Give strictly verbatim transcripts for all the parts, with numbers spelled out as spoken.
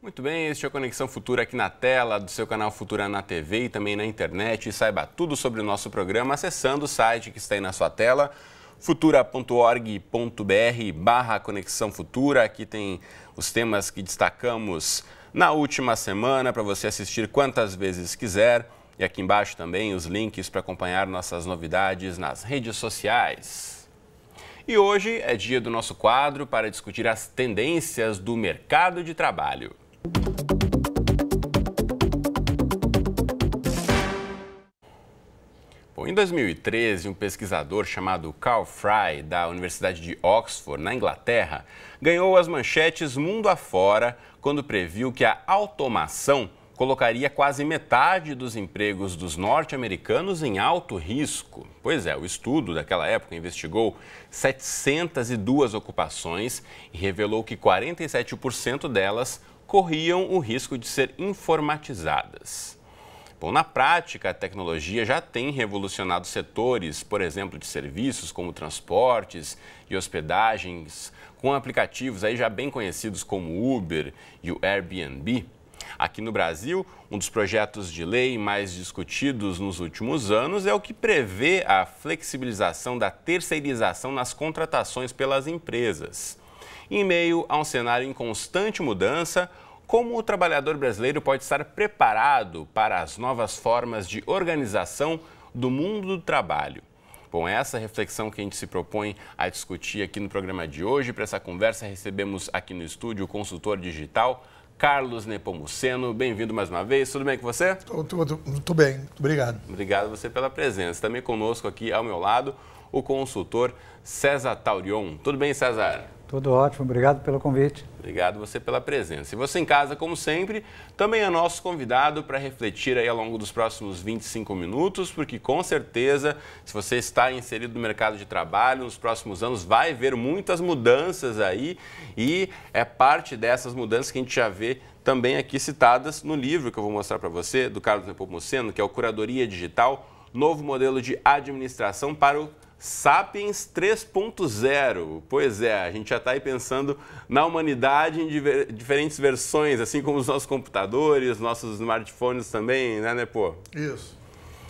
Muito bem, este é o Conexão Futura aqui na tela do seu canal Futura na T V e também na internet. E saiba tudo sobre o nosso programa acessando o site que está aí na sua tela, futura ponto org ponto br barra Conexão Futura. Aqui tem os temas que destacamos na última semana para você assistir quantas vezes quiser. E aqui embaixo também os links para acompanhar nossas novidades nas redes sociais. E hoje é dia do nosso quadro para discutir as tendências do mercado de trabalho. Bom, em dois mil e treze, um pesquisador chamado Carl Frey, da Universidade de Oxford, na Inglaterra, ganhou as manchetes mundo afora quando previu que a automação colocaria quase metade dos empregos dos norte-americanos em alto risco. Pois é, o estudo daquela época investigou setecentas e duas ocupações e revelou que quarenta e sete por cento delas corriam o risco de ser informatizadas. Bom, na prática, a tecnologia já tem revolucionado setores, por exemplo, de serviços como transportes e hospedagens, com aplicativos aí já bem conhecidos como o Uber e o Airbnb. Aqui no Brasil, um dos projetos de lei mais discutidos nos últimos anos é o que prevê a flexibilização da terceirização nas contratações pelas empresas. Em meio a um cenário em constante mudança, como o trabalhador brasileiro pode estar preparado para as novas formas de organização do mundo do trabalho? Bom, essa reflexão que a gente se propõe a discutir aqui no programa de hoje. Para essa conversa, recebemos aqui no estúdio o consultor digital Carlos Nepomuceno. Bem-vindo mais uma vez. Tudo bem com você? Estou bem, muito obrigado. Obrigado a você pela presença. Também conosco aqui ao meu lado o consultor César Taurion. Tudo bem, César? Tudo ótimo, obrigado pelo convite. Obrigado você pela presença. E você em casa, como sempre, também é nosso convidado para refletir aí ao longo dos próximos vinte e cinco minutos, porque com certeza, se você está inserido no mercado de trabalho, nos próximos anos vai ver muitas mudanças aí, e é parte dessas mudanças que a gente já vê também aqui citadas no livro que eu vou mostrar para você, do Carlos Nepomuceno, que é o Curadoria Digital, novo modelo de administração para o Sapiens três ponto zero, pois é, a gente já está aí pensando na humanidade em diver, diferentes versões, assim como os nossos computadores, nossos smartphones também, né, Nepo? Isso.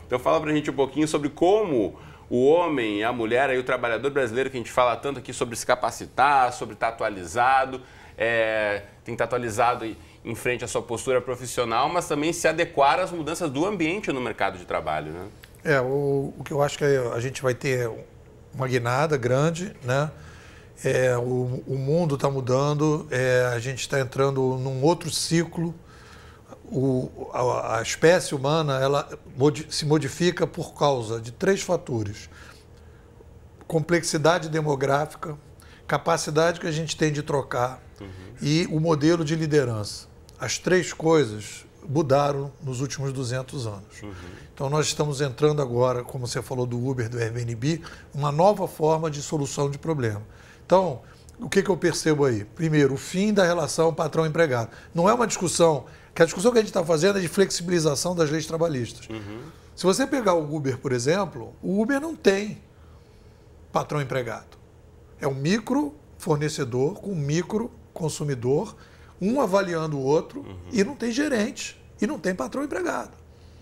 Então fala pra gente um pouquinho sobre como o homem, a mulher, aí, o trabalhador brasileiro, que a gente fala tanto aqui sobre se capacitar, sobre estar atualizado, é, tem que estar atualizado em frente à sua postura profissional, mas também se adequar às mudanças do ambiente no mercado de trabalho, né? É, o, o que eu acho que a gente vai ter uma guinada grande, né? É, o, o mundo está mudando, é, a gente está entrando num outro ciclo. O, a, a espécie humana ela mod, se modifica por causa de três fatores: complexidade demográfica, capacidade que a gente tem de trocar, uhum, e o modelo de liderança. As três coisas mudaram nos últimos duzentos anos. Uhum. Então, nós estamos entrando agora, como você falou do Uber, do Airbnb, uma nova forma de solução de problema. Então, o que, que eu percebo aí? Primeiro, o fim da relação patrão-empregado. Não é uma discussão, que a discussão que a gente está fazendo é de flexibilização das leis trabalhistas. Uhum. Se você pegar o Uber, por exemplo, o Uber não tem patrão-empregado. É um micro fornecedor com um micro consumidor, um avaliando o outro, uhum, e não tem gerente, e não tem patrão empregado.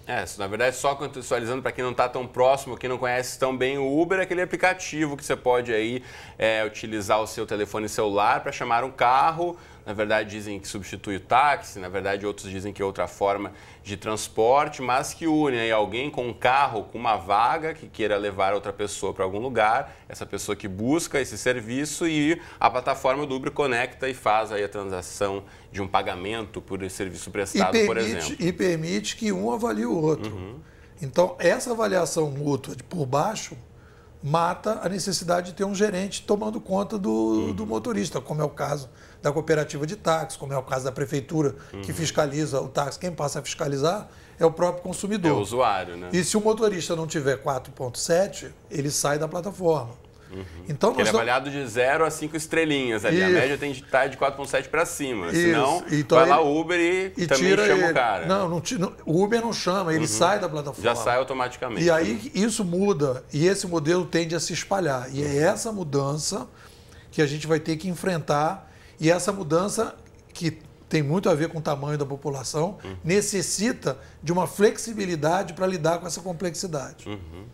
É, na verdade, só contextualizando para quem não está tão próximo, quem não conhece tão bem o Uber, é aquele aplicativo que você pode aí, é, utilizar o seu telefone celular para chamar um carro. Na verdade, dizem que substitui o táxi, na verdade, outros dizem que é outra forma de transporte, mas que une aí alguém com um carro, com uma vaga, que queira levar outra pessoa para algum lugar, essa pessoa que busca esse serviço, e a plataforma do Uber conecta e faz aí a transação de um pagamento por esse serviço prestado, permite, por exemplo. E permite que um avalie o outro. Uhum. Então, essa avaliação mútua de por baixo mata a necessidade de ter um gerente tomando conta do, uhum, do motorista, como é o caso da cooperativa de táxi, como é o caso da prefeitura, uhum, que fiscaliza o táxi. Quem passa a fiscalizar é o próprio consumidor. É o usuário, né? E se o motorista não tiver quatro ponto sete, ele sai da plataforma. Uhum. Então, ele é avaliado de zero a cinco estrelinhas ali. Isso. A média tem que estar de quatro ponto sete para cima. Isso. Senão, então, vai ele... lá o Uber e, e também chama ele... o cara. Não, não, o Uber não chama, ele, uhum, sai da plataforma. Já sai automaticamente. E aí, né, isso muda, e esse modelo tende a se espalhar. E é essa mudança que que a gente vai ter que enfrentar. E essa mudança, que tem muito a ver com o tamanho da população, uhum. necessita de uma flexibilidade para lidar com essa complexidade. Uhum.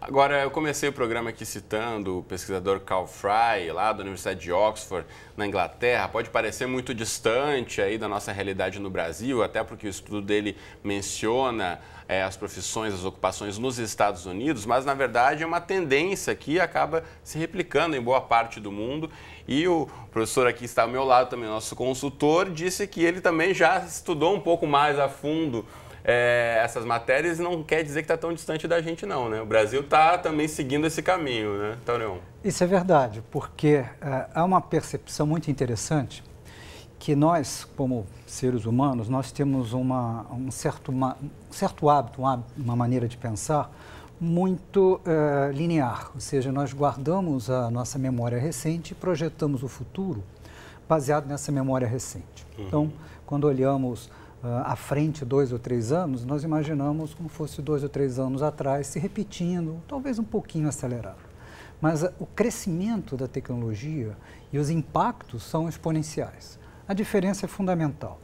Agora, eu comecei o programa aqui citando o pesquisador Carl Frey, lá da Universidade de Oxford, na Inglaterra. Pode parecer muito distante aí da nossa realidade no Brasil, até porque o estudo dele menciona é, as profissões, as ocupações nos Estados Unidos, mas, na verdade, é uma tendência que acaba se replicando em boa parte do mundo. E o professor aqui está ao meu lado também, nosso consultor, disse que ele também já estudou um pouco mais a fundo É, essas matérias, não quer dizer que está tão distante da gente não, né? O Brasil está também seguindo esse caminho, né, Taurion? Isso é verdade, porque uh, há uma percepção muito interessante que nós, como seres humanos, nós temos uma, um, certo, uma, um certo hábito, uma, uma maneira de pensar muito uh, linear, ou seja, nós guardamos a nossa memória recente e projetamos o futuro baseado nessa memória recente. Uhum. Então, quando olhamos à frente dois ou três anos, nós imaginamos como fosse dois ou três anos atrás, se repetindo, talvez um pouquinho acelerado. Mas o crescimento da tecnologia e os impactos são exponenciais. A diferença é fundamental.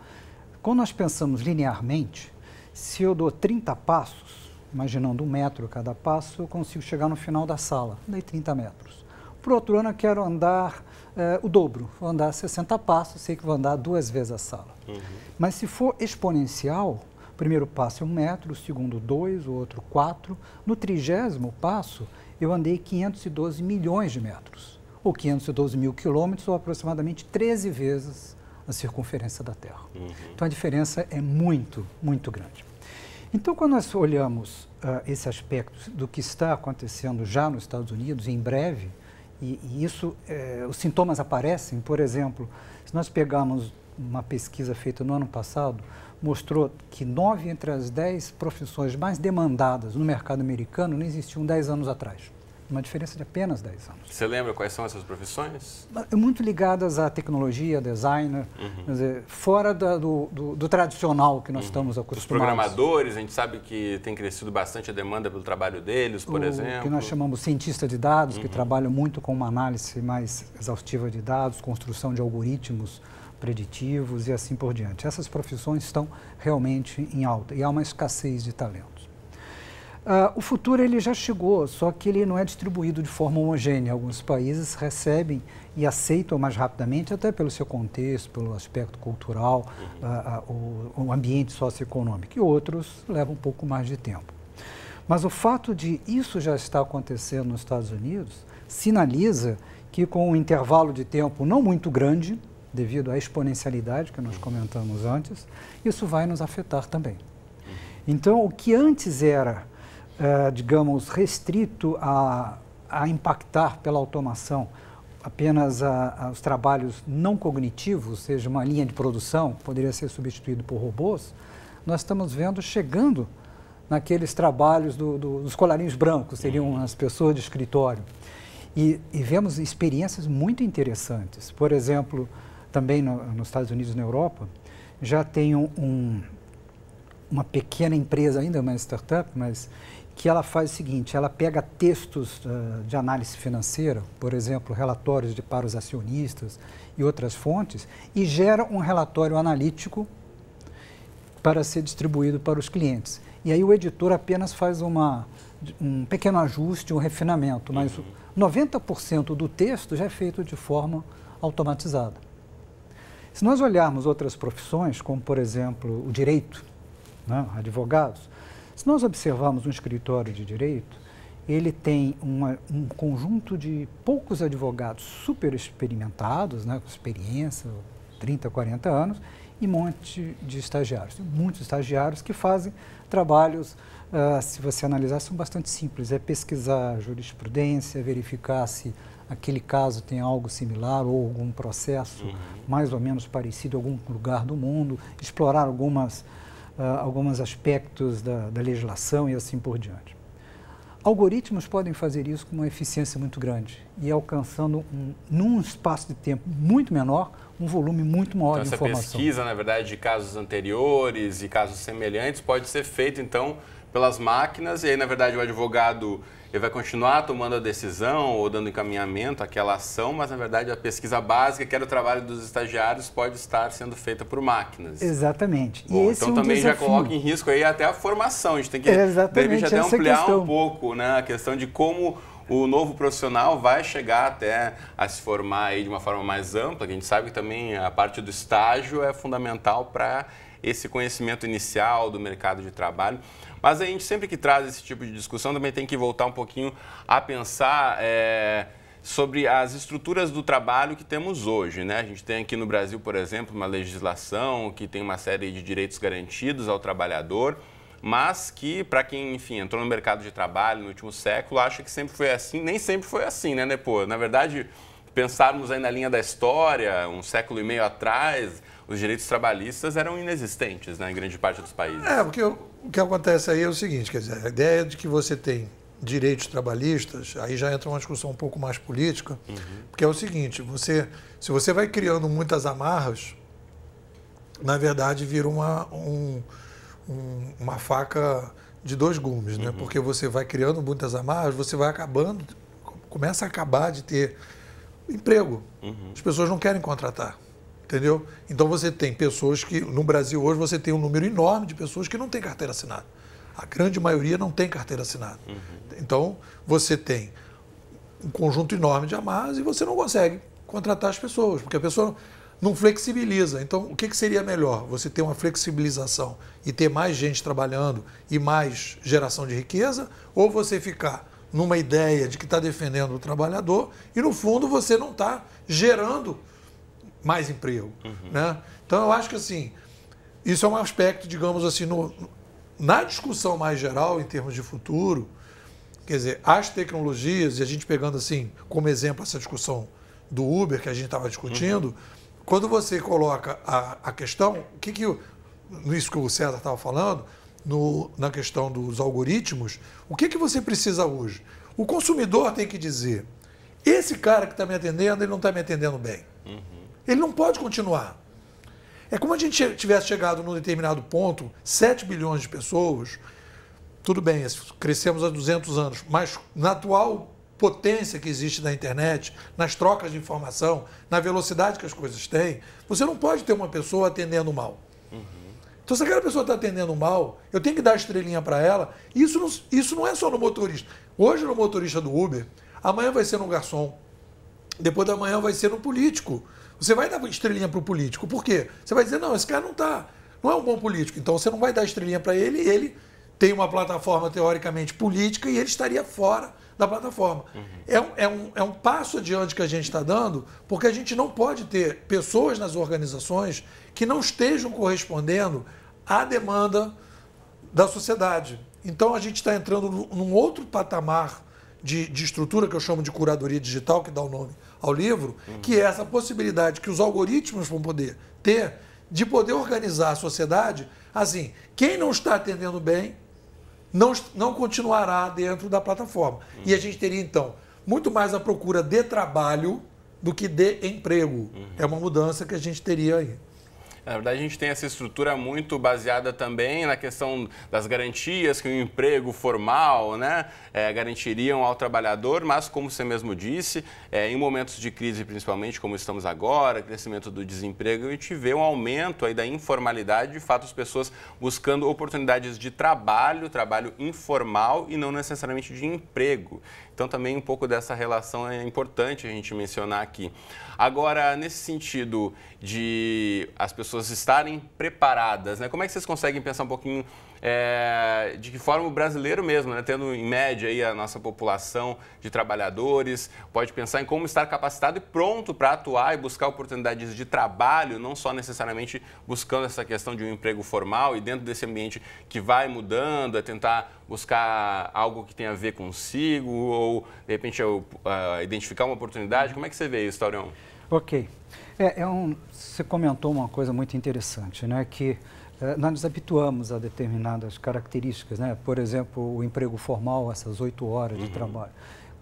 Quando nós pensamos linearmente, se eu dou trinta passos, imaginando um metro cada passo, eu consigo chegar no final da sala, daí trinta metros. Por outro ano, eu quero andar eh, o dobro, vou andar sessenta passos, sei que vou andar duas vezes a sala. Uhum. Mas se for exponencial, o primeiro passo é um metro, o segundo dois, o outro quatro. No trigésimo passo, eu andei quinhentos e doze milhões de metros, ou quinhentos e doze mil quilômetros, ou aproximadamente treze vezes a circunferência da Terra. Uhum. Então, a diferença é muito, muito grande. Então, quando nós olhamos uh, esse aspecto do que está acontecendo já nos Estados Unidos, em breve, E, e isso, eh, os sintomas aparecem, por exemplo, se nós pegarmos uma pesquisa feita no ano passado, mostrou que nove entre as dez profissões mais demandadas no mercado americano não existiam dez anos atrás. Uma diferença de apenas dez anos. Você lembra quais são essas profissões? Muito ligadas à tecnologia, designer, uhum. quer dizer, fora da, do, do, do tradicional que nós uhum. estamos acostumados. Os programadores, a gente sabe que tem crescido bastante a demanda pelo trabalho deles, por o, exemplo. O que nós chamamos de cientista de dados, uhum. que trabalham muito com uma análise mais exaustiva de dados, construção de algoritmos preditivos e assim por diante. Essas profissões estão realmente em alta e há uma escassez de talentos. Uh, o futuro ele já chegou, só que ele não é distribuído de forma homogênea. Alguns países recebem e aceitam mais rapidamente, até pelo seu contexto, pelo aspecto cultural, uh, uh, o, o ambiente socioeconômico. E outros levam um pouco mais de tempo. Mas o fato de isso já estar acontecendo nos Estados Unidos sinaliza que com um intervalo de tempo não muito grande, devido à exponencialidade que nós comentamos antes, isso vai nos afetar também. Então, o que antes era Uh, digamos, restrito a, a impactar pela automação apenas a, a, os trabalhos não cognitivos, ou seja, uma linha de produção poderia ser substituído por robôs, nós estamos vendo chegando naqueles trabalhos do, do, dos colarinhos brancos, seriam as pessoas de escritório. E, e vemos experiências muito interessantes. Por exemplo, também no, nos Estados Unidos e na Europa, já tem um, um, uma pequena empresa ainda, uma startup, mas que ela faz o seguinte, ela pega textos uh, de análise financeira, por exemplo, relatórios de para os acionistas e outras fontes, e gera um relatório analítico para ser distribuído para os clientes. E aí o editor apenas faz uma, um pequeno ajuste, um refinamento, mas uhum. noventa por cento do texto já é feito de forma automatizada. Se nós olharmos outras profissões, como por exemplo o direito, né, advogados, se nós observarmos um escritório de direito, ele tem uma, um conjunto de poucos advogados super experimentados, né, com experiência, trinta, quarenta anos, e um monte de estagiários. Tem muitos estagiários que fazem trabalhos, uh, se você analisar, são bastante simples. É pesquisar jurisprudência, verificar se aquele caso tem algo similar ou algum processo uhum. mais ou menos parecido em algum lugar do mundo, explorar algumas... Uh, alguns aspectos da, da legislação e assim por diante. Algoritmos podem fazer isso com uma eficiência muito grande e alcançando, um, num espaço de tempo muito menor, um volume muito maior então, de informação. Essa pesquisa, na verdade, de casos anteriores e casos semelhantes pode ser feita, então, pelas máquinas, e aí, na verdade, o advogado ele vai continuar tomando a decisão ou dando encaminhamento àquela ação, mas, na verdade, a pesquisa básica, que era o trabalho dos estagiários, pode estar sendo feita por máquinas. Exatamente. Bom, e esse então, é um também desafio. Já coloca em risco aí até a formação. A gente tem que, é exatamente de repente, até ampliar questão. um pouco, né, a questão de como o novo profissional vai chegar até a se formar aí de uma forma mais ampla, que a gente sabe que também a parte do estágio é fundamental para esse conhecimento inicial do mercado de trabalho. Mas a gente sempre que traz esse tipo de discussão também tem que voltar um pouquinho a pensar é, sobre as estruturas do trabalho que temos hoje, né? A gente tem aqui no Brasil, por exemplo, uma legislação que tem uma série de direitos garantidos ao trabalhador, mas que, para quem, enfim, entrou no mercado de trabalho no último século, acha que sempre foi assim. Nem sempre foi assim, né, Nepo? Na verdade, pensarmos aí na linha da história, um século e meio atrás, os direitos trabalhistas eram inexistentes, né, em grande parte dos países. É, porque o que acontece aí é o seguinte, quer dizer, a ideia de que você tem direitos trabalhistas, aí já entra uma discussão um pouco mais política, uhum. porque é o seguinte, você, se você vai criando muitas amarras, na verdade, vira uma... Um, uma faca de dois gumes, né? Uhum. Porque você vai criando muitas amarras, você vai acabando, começa a acabar de ter emprego. Uhum. As pessoas não querem contratar, entendeu? Então você tem pessoas que, no Brasil hoje, você tem um número enorme de pessoas que não tem carteira assinada. A grande maioria não tem carteira assinada. Uhum. Então você tem um conjunto enorme de amarras e você não consegue contratar as pessoas, porque a pessoa não flexibiliza. Então, o que, que seria melhor? Você ter uma flexibilização e ter mais gente trabalhando e mais geração de riqueza, ou você ficar numa ideia de que está defendendo o trabalhador e, no fundo, você não está gerando mais emprego. Uhum. Né? Então, eu acho que, assim, isso é um aspecto, digamos assim, no, na discussão mais geral, em termos de futuro, quer dizer, as tecnologias, e a gente pegando, assim, como exemplo, essa discussão do Uber que a gente estava discutindo, uhum. Quando você coloca a, a questão, o que que, isso que o César estava falando, no, na questão dos algoritmos, o que que você precisa hoje? O consumidor tem que dizer, esse cara que está me atendendo, ele não está me atendendo bem. Uhum. Ele não pode continuar. É como a gente tivesse chegado num determinado ponto, sete bilhões de pessoas, tudo bem, crescemos há duzentos anos, mas na atual potência que existe na internet, nas trocas de informação, na velocidade que as coisas têm, você não pode ter uma pessoa atendendo mal. Uhum. Então, se aquela pessoa está atendendo mal, eu tenho que dar estrelinha para ela. Isso não, isso não é só no motorista. Hoje no motorista do Uber, amanhã vai ser no garçom, depois da manhã vai ser no político. Você vai dar estrelinha para o político. Por quê? Você vai dizer, não, esse cara não tá, não é um bom político. Então, você não vai dar estrelinha para ele, ele tem uma plataforma teoricamente política e ele estaria fora da plataforma. Uhum. É, um, é, um, é um passo adiante que a gente está dando, porque a gente não pode ter pessoas nas organizações que não estejam correspondendo à demanda da sociedade. Então, a gente está entrando num outro patamar de, de estrutura, que eu chamo de curadoria digital, que dá o nome ao livro, uhum. que é essa possibilidade que os algoritmos vão poder ter de poder organizar a sociedade assim, quem não está atendendo bem, Não, não continuará dentro da plataforma. Uhum. E a gente teria, então, muito mais a procura de trabalho do que de emprego. Uhum. É uma mudança que a gente teria aí. Na verdade, a gente tem essa estrutura muito baseada também na questão das garantias que o emprego formal, né, é, garantiriam ao trabalhador, mas, como você mesmo disse, é, em momentos de crise, principalmente como estamos agora, crescimento do desemprego, a gente vê um aumento aí da informalidade, de fato, as pessoas buscando oportunidades de trabalho, trabalho informal e não necessariamente de emprego. Então, também um pouco dessa relação é importante a gente mencionar aqui. Agora, nesse sentido de as pessoas estarem preparadas, né? Como é que vocês conseguem pensar um pouquinho é, de que forma o brasileiro mesmo, né? Tendo em média aí a nossa população de trabalhadores, pode pensar em como estar capacitado e pronto para atuar e buscar oportunidades de trabalho, não só necessariamente buscando essa questão de um emprego formal e dentro desse ambiente que vai mudando, é tentar buscar algo que tenha a ver consigo ou, de repente, eu, uh, identificar uma oportunidade. Como é que você vê isso, Taurion? Ok. É, é um, você comentou uma coisa muito interessante, né? Que é, nós nos habituamos a determinadas características, né? Por exemplo, o emprego formal, essas oito horas de uhum. trabalho.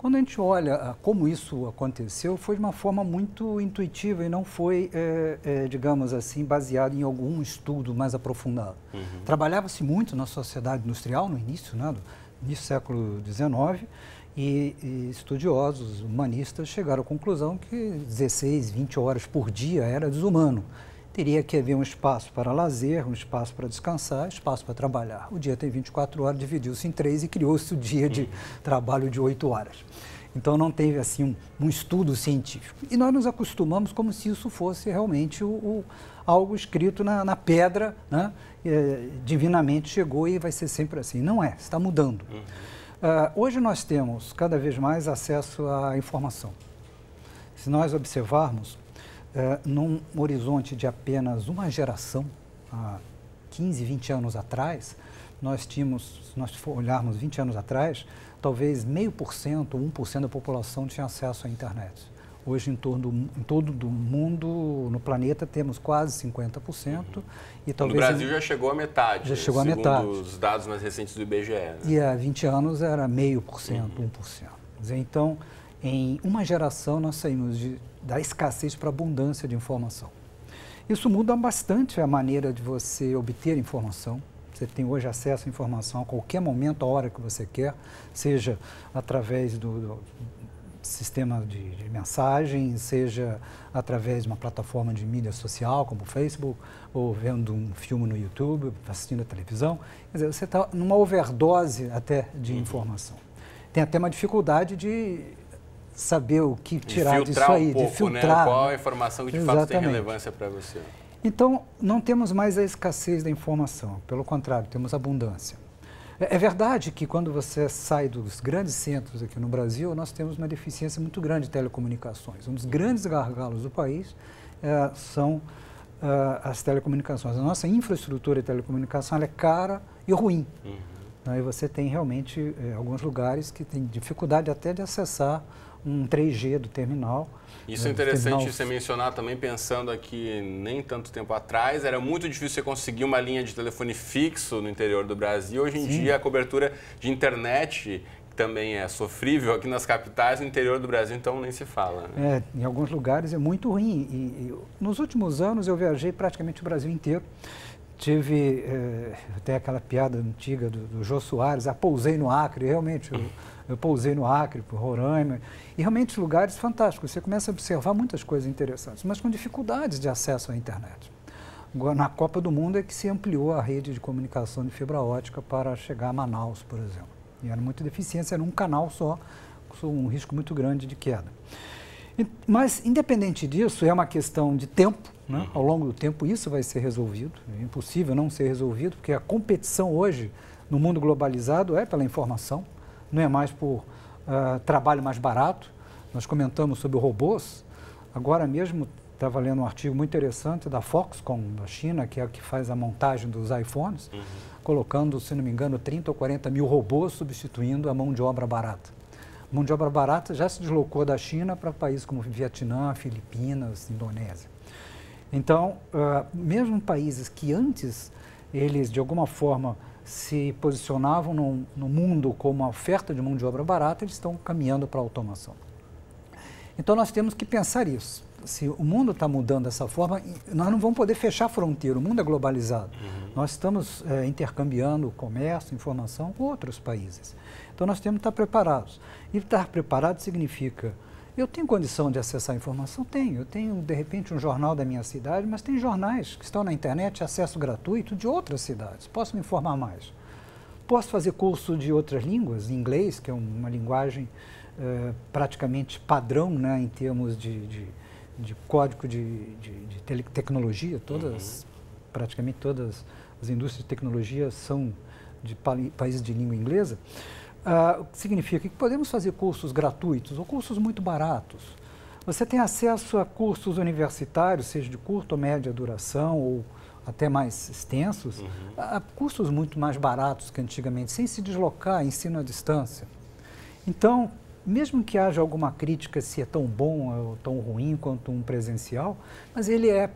Quando a gente olha como isso aconteceu, foi de uma forma muito intuitiva e não foi, é, é, digamos assim, baseado em algum estudo mais aprofundado. Uhum. Trabalhava-se muito na sociedade industrial no início, né, do início do século dezenove, e, e estudiosos, humanistas, chegaram à conclusão que dezesseis, vinte horas por dia era desumano. Teria que haver um espaço para lazer, um espaço para descansar, espaço para trabalhar. O dia tem vinte e quatro horas, dividiu-se em três e criou-se o dia de trabalho de oito horas. Então, não teve, assim, um, um estudo científico. E nós nos acostumamos como se isso fosse realmente o, o, algo escrito na, na pedra, né? É, divinamente chegou e vai ser sempre assim. Não é, está mudando. Uhum. Uh, hoje nós temos cada vez mais acesso à informação. Se nós observarmos, É, num horizonte de apenas uma geração, há quinze, vinte anos atrás, nós tínhamos, se nós olharmos vinte anos atrás, talvez meio por cento, um por cento da população tinha acesso à internet. Hoje, em, torno, em todo do mundo, no planeta, temos quase cinquenta por cento. Uhum. E talvez no Brasil em, já chegou à metade. Já chegou à metade. Segundo os dados mais recentes do I B G E. Né? E há vinte anos era meio por cento, um por cento. Quer dizer, então, em uma geração, nós saímos de da escassez para a abundância de informação. Isso muda bastante a maneira de você obter informação. Você tem hoje acesso à informação a qualquer momento, a hora que você quer, seja através do, do sistema de, de mensagem, seja através de uma plataforma de mídia social, como o Facebook, ou vendo um filme no YouTube, assistindo a televisão. Quer dizer, você está numa overdose até de informação. Tem até uma dificuldade de saber o que tirar disso aí, um pouco, de filtrar, né? Qual a informação que de Exatamente. fato tem relevância para você. Então, não temos mais a escassez da informação, pelo contrário, temos abundância. É verdade que quando você sai dos grandes centros aqui no Brasil, nós temos uma deficiência muito grande de telecomunicações. Um dos grandes gargalos do país é, são é, as telecomunicações. A nossa infraestrutura de telecomunicação ela é cara e ruim. Uhum. E você tem realmente é, alguns lugares que tem dificuldade até de acessar um três G do terminal. Isso é interessante terminal... você mencionar também, pensando aqui nem tanto tempo atrás, era muito difícil você conseguir uma linha de telefone fixo no interior do Brasil. Hoje em Sim. dia, a cobertura de internet também é sofrível aqui nas capitais, no interior do Brasil, então nem se fala. Né? É, em alguns lugares é muito ruim. E, e, nos últimos anos, eu viajei praticamente o Brasil inteiro. Tive eh, até aquela piada antiga do, do Jô Soares, ah, pousei no Acre, realmente... Eu, Eu pousei no Acre, por Roraima, e realmente lugares fantásticos. Você começa a observar muitas coisas interessantes, mas com dificuldades de acesso à internet. Na Copa do Mundo é que se ampliou a rede de comunicação de fibra ótica para chegar a Manaus, por exemplo. E era muita deficiência, era um canal só, com um risco muito grande de queda. Mas, independente disso, é uma questão de tempo, né? Ao longo do tempo isso vai ser resolvido. É impossível não ser resolvido, porque a competição hoje, no mundo globalizado, é pela informação. Não é mais por uh, trabalho mais barato. Nós comentamos sobre robôs. Agora mesmo estava lendo um artigo muito interessante da Foxconn, da China, que é a que faz a montagem dos iPhones, uhum. colocando, se não me engano, trinta ou quarenta mil robôs substituindo a mão de obra barata. A mão de obra barata já se deslocou da China para países como Vietnã, Filipinas, Indonésia. Então, uh, mesmo países que antes eles, de alguma forma, se posicionavam no, no mundo como uma oferta de mão de obra barata, eles estão caminhando para a automação. Então, nós temos que pensar isso. Se o mundo está mudando dessa forma, nós não vamos poder fechar a fronteira, o mundo é globalizado. Uhum. Nós estamos é, intercambiando comércio, informação com outros países. Então, nós temos que estar preparados. E estar preparado significa, eu tenho condição de acessar a informação? Tenho. Eu tenho, de repente, um jornal da minha cidade, mas tem jornais que estão na internet, acesso gratuito de outras cidades. Posso me informar mais. Posso fazer curso de outras línguas, inglês, que é uma linguagem eh, praticamente padrão, né, em termos de, de, de código de, de, de tele, tecnologia. Todas, uhum. praticamente todas as indústrias de tecnologia são de pa países de língua inglesa. Uh, significa que podemos fazer cursos gratuitos ou cursos muito baratos. Você tem acesso a cursos universitários, seja de curta ou média duração, ou até mais extensos, uhum. a, a cursos muito mais baratos que antigamente, sem se deslocar, ensino à distância. Então, mesmo que haja alguma crítica se é tão bom ou tão ruim quanto um presencial, mas ele é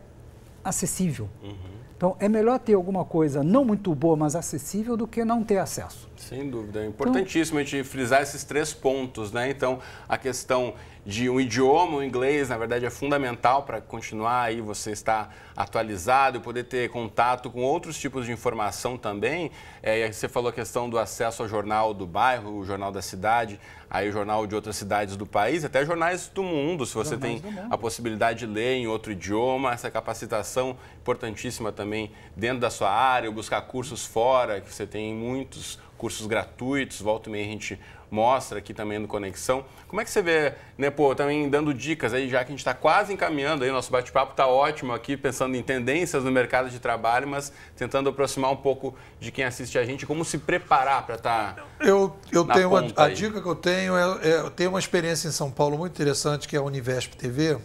acessível. Uhum. Então, é melhor ter alguma coisa não muito boa, mas acessível, do que não ter acesso. Sem dúvida. É importantíssimo então, a gente frisar esses três pontos, né? Então, a questão de um idioma, o inglês, na verdade, é fundamental para continuar aí, você estar atualizado e poder ter contato com outros tipos de informação também. É, você falou a questão do acesso ao jornal do bairro, o jornal da cidade, aí o jornal de outras cidades do país, até jornais do mundo, se você tem a possibilidade de ler em outro idioma, essa capacitação importantíssima também dentro da sua área, buscar cursos fora, que você tem muitos cursos gratuitos, volta e meia a gente mostra aqui também no Conexão. Como é que você vê, né, pô, também dando dicas aí, já que a gente está quase encaminhando aí, nosso bate-papo está ótimo aqui, pensando em tendências no mercado de trabalho, mas tentando aproximar um pouco de quem assiste a gente, como se preparar para estar tá eu, eu tenho uma, A aí. dica que eu tenho é, é, eu tenho uma experiência em São Paulo muito interessante, que é a Univesp T V,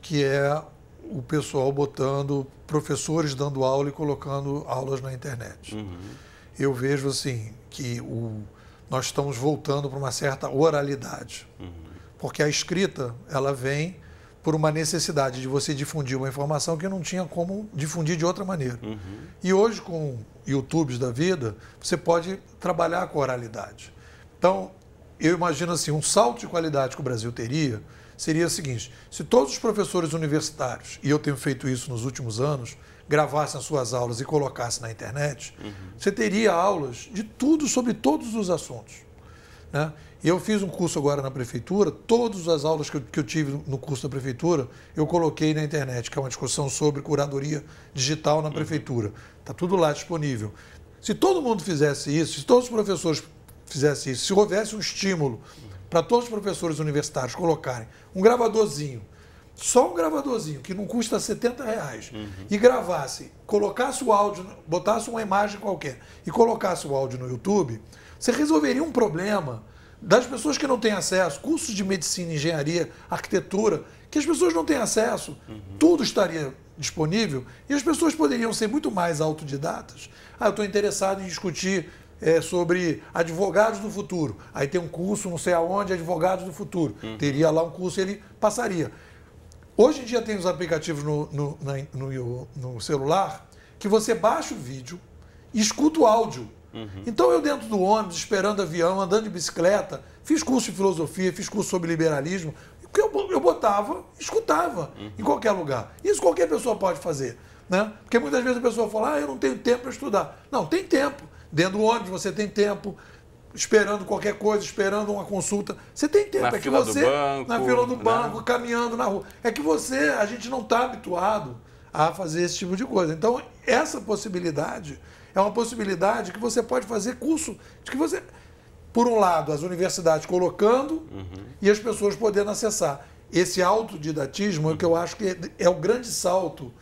que é o pessoal botando, professores dando aula e colocando aulas na internet. Uhum. Eu vejo assim, que o, nós estamos voltando para uma certa oralidade. Uhum. Porque a escrita, ela vem por uma necessidade de você difundir uma informação que não tinha como difundir de outra maneira. Uhum. E hoje, com YouTubes da vida, você pode trabalhar com oralidade. Então, eu imagino assim, um salto de qualidade que o Brasil teria, seria o seguinte, se todos os professores universitários, e eu tenho feito isso nos últimos anos, gravassem as suas aulas e colocassem na internet, uhum. você teria aulas de tudo sobre todos os assuntos. Né? Eu fiz um curso agora na prefeitura, todas as aulas que eu, que eu tive no curso da prefeitura, eu coloquei na internet, que é uma discussão sobre curadoria digital na prefeitura. Está tudo lá disponível. Se todo mundo fizesse isso, se todos os professores fizessem isso, se houvesse um estímulo para todos os professores universitários colocarem um gravadorzinho, só um gravadorzinho, que não custa setenta reais, uhum. e gravasse, colocasse o áudio, botasse uma imagem qualquer e colocasse o áudio no YouTube, você resolveria um problema das pessoas que não têm acesso, cursos de medicina, engenharia, arquitetura, que as pessoas não têm acesso, uhum. tudo estaria disponível e as pessoas poderiam ser muito mais autodidatas. Ah, eu estou interessado em discutir é, sobre advogados do futuro. Aí tem um curso, não sei aonde, advogados do futuro. Uhum. Teria lá um curso e ele passaria. Hoje em dia tem os aplicativos no, no, no, no celular que você baixa o vídeo e escuta o áudio. Uhum. Então eu dentro do ônibus, esperando avião, andando de bicicleta, fiz curso de filosofia, fiz curso sobre liberalismo, que eu, eu botava, escutava uhum. em qualquer lugar. Isso qualquer pessoa pode fazer. Né? Porque muitas vezes a pessoa fala, ah, eu não tenho tempo para estudar. Não, tem tempo. Dentro do ônibus você tem tempo. Esperando qualquer coisa, esperando uma consulta. Você tem tempo, na é que você... Banco, na fila do banco, né? Caminhando na rua. É que você, a gente não está habituado a fazer esse tipo de coisa. Então, essa possibilidade é uma possibilidade que você pode fazer curso de que você... Por um lado, as universidades colocando uhum. e as pessoas podendo acessar. Esse autodidatismo uhum. é o que eu acho que é o grande salto.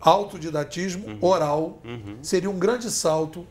Autodidatismo uhum. oral uhum. seria um grande salto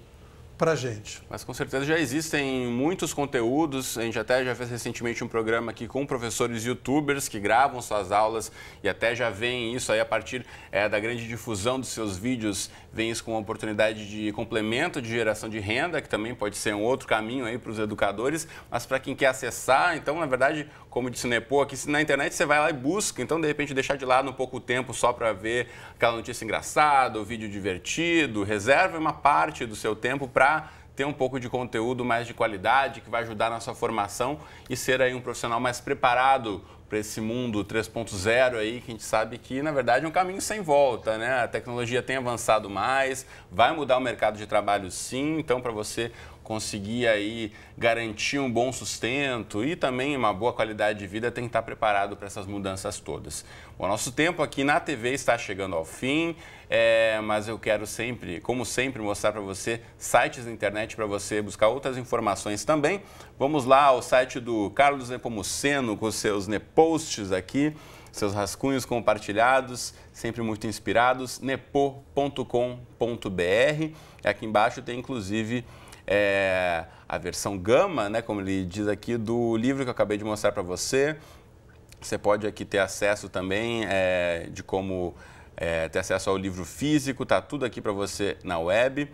para a gente. Mas com certeza já existem muitos conteúdos, a gente até já fez recentemente um programa aqui com professores youtubers que gravam suas aulas e até já veem isso aí a partir é, da grande difusão dos seus vídeos, vem isso com uma oportunidade de complemento de geração de renda, que também pode ser um outro caminho aí para os educadores, mas para quem quer acessar, então na verdade, como disse o Nepo, aqui na internet você vai lá e busca, então de repente deixar de lado um pouco o tempo só para ver aquela notícia engraçada, o vídeo divertido, reserva uma parte do seu tempo para ter um pouco de conteúdo mais de qualidade, que vai ajudar na sua formação e ser aí um profissional mais preparado para esse mundo três ponto zero aí, que a gente sabe que, na verdade, é um caminho sem volta, né? A tecnologia tem avançado mais, vai mudar o mercado de trabalho sim, então para você conseguir aí garantir um bom sustento e também uma boa qualidade de vida, tem que estar preparado para essas mudanças todas. O nosso tempo aqui na T V está chegando ao fim, é, mas eu quero sempre, como sempre, mostrar para você sites na internet para você buscar outras informações também. Vamos lá ao site do Carlos Nepomuceno com seus neposts aqui, seus rascunhos compartilhados, sempre muito inspirados, nepo ponto com ponto br. Aqui embaixo tem, inclusive, É, a versão gama, né, como ele diz aqui, do livro que eu acabei de mostrar para você. Você pode aqui ter acesso também é, de como é, ter acesso ao livro físico, tá tudo aqui para você na web.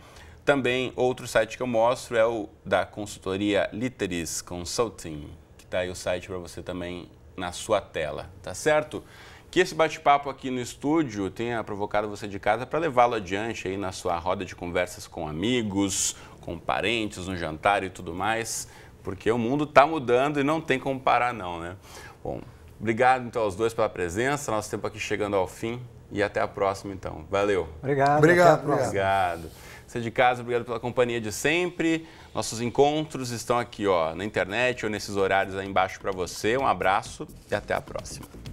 Também outro site que eu mostro é o da consultoria Literis Consulting, que está aí o site para você também na sua tela, tá certo? Que esse bate-papo aqui no estúdio tenha provocado você de casa para levá-lo adiante aí na sua roda de conversas com amigos, com parentes, no jantar e tudo mais, porque o mundo está mudando e não tem como parar não, né? Bom, obrigado então aos dois pela presença, nosso tempo aqui chegando ao fim e até a próxima então. Valeu. Obrigado. Obrigado. Obrigado. obrigado. Você de casa, obrigado pela companhia de sempre. Nossos encontros estão aqui ó, na internet ou nesses horários aí embaixo para você. Um abraço e até a próxima.